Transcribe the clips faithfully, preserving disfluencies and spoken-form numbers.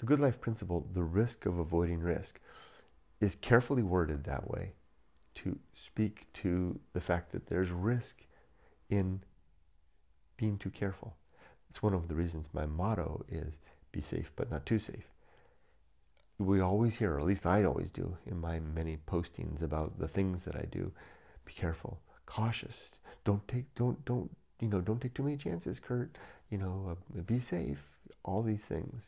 The good life principle, the risk of avoiding risk, is carefully worded that way to speak to the fact that there's risk in being too careful. It's one of the reasons my motto is be safe but not too safe. We always hear, or at least I always do in my many postings about the things that I do, be careful, cautious, don't take, don't, don't, you know, don't take too many chances, Kurt, you know, uh, be safe, all these things.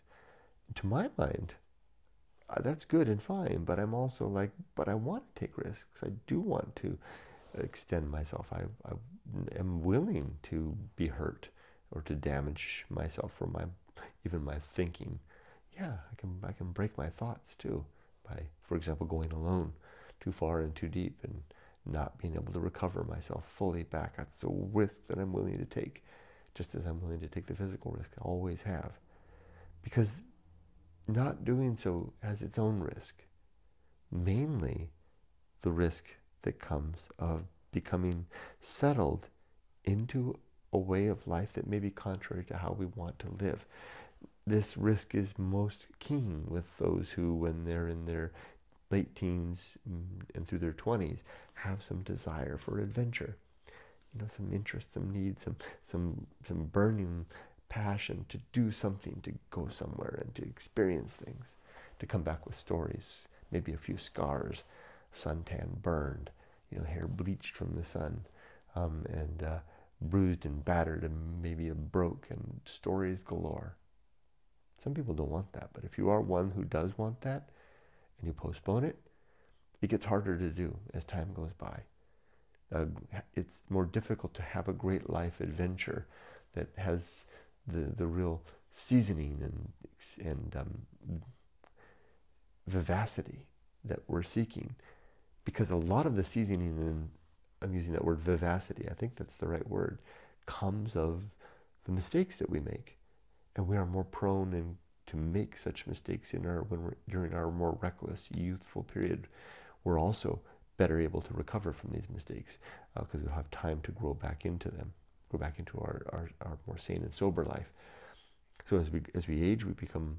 To my mind, uh, that's good and fine, but I'm also like, but I want to take risks. I do want to extend myself. I, I am willing to be hurt or to damage myself for my, even my thinking. Yeah, I can, I can break my thoughts too by, for example, going alone too far and too deep and not being able to recover myself fully back. That's a risk that I'm willing to take, just as I'm willing to take the physical risk I always have. Because not doing so has its own risk, mainly the risk that comes of becoming settled into a way of life that may be contrary to how we want to live. This risk is most keen with those who, when they're in their late teens and through their twenties, have some desire for adventure, you know, some interest, some need, some some some burning passion to do something, to go somewhere and to experience things, to come back with stories, maybe a few scars, suntan burned, you know, hair bleached from the sun, um, and uh, bruised and battered and maybe broke, and stories galore. Some people don't want that, but if you are one who does want that and you postpone it, it gets harder to do as time goes by. Uh, it's more difficult to have a great life adventure that has the, the real seasoning and, and um, vivacity that we're seeking, because a lot of the seasoning, and I'm using that word vivacity, I think that's the right word, comes of the mistakes that we make. And we are more prone in, to make such mistakes in our, when we're, during our more reckless, youthful period. We're also better able to recover from these mistakes because uh, we'll have time to grow back into them, grow back into our, our, our more sane and sober life. So as we, as we age, we become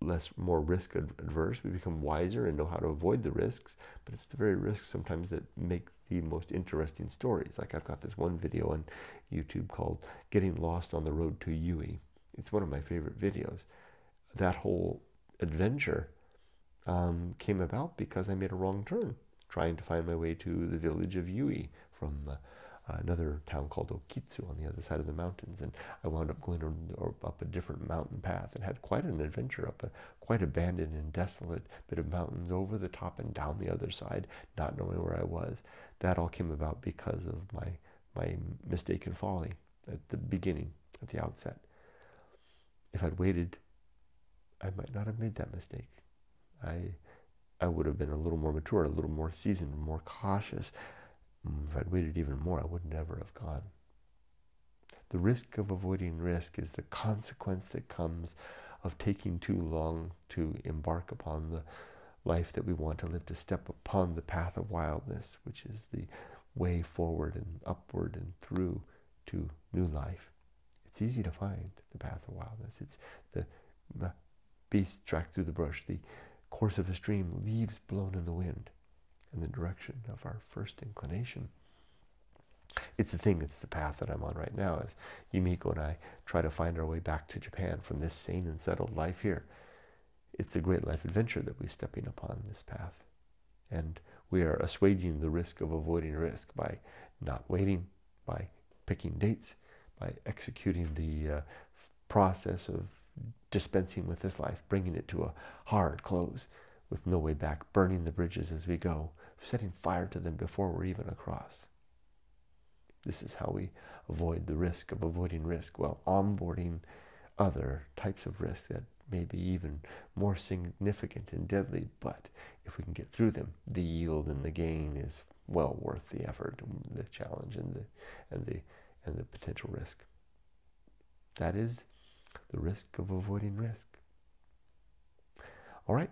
less, more risk adverse. We become wiser and know how to avoid the risks, but it's the very risks sometimes that make the most interesting stories. Like I've got this one video on YouTube called Getting Lost on the Road to Yui. It's one of my favorite videos. That whole adventure um, came about because I made a wrong turn, trying to find my way to the village of Yui from uh, another town called Okitsu on the other side of the mountains. And I wound up going or, or up a different mountain path and had quite an adventure up a quite abandoned and desolate bit of mountains, over the top and down the other side, not knowing where I was. That all came about because of my, my mistaken folly at the beginning, at the outset. If I'd waited, I might not have made that mistake. I, I would have been a little more mature, a little more seasoned, more cautious. If I'd waited even more, I would never have gone. The risk of avoiding risk is the consequence that comes of taking too long to embark upon the life that we want to live, to step upon the path of wildness, which is the way forward and upward and through to new life. It's easy to find the path of wildness. It's the, the beast tracked through the brush, the course of a stream, leaves blown in the wind, and the direction of our first inclination. It's the thing, it's the path that I'm on right now as Yumiko and I try to find our way back to Japan from this sane and settled life here. It's the great life adventure that we're stepping upon this path. And we are assuaging the risk of avoiding risk by not waiting, by picking dates, by executing the uh, process of dispensing with this life, bringing it to a hard close with no way back, burning the bridges as we go, setting fire to them before we're even across. This is how we avoid the risk of avoiding risk, while onboarding other types of risk that may be even more significant and deadly, but if we can get through them, the yield and the gain is well worth the effort, the challenge, and the, and the and the potential risk. That is the risk of avoiding risk. All right.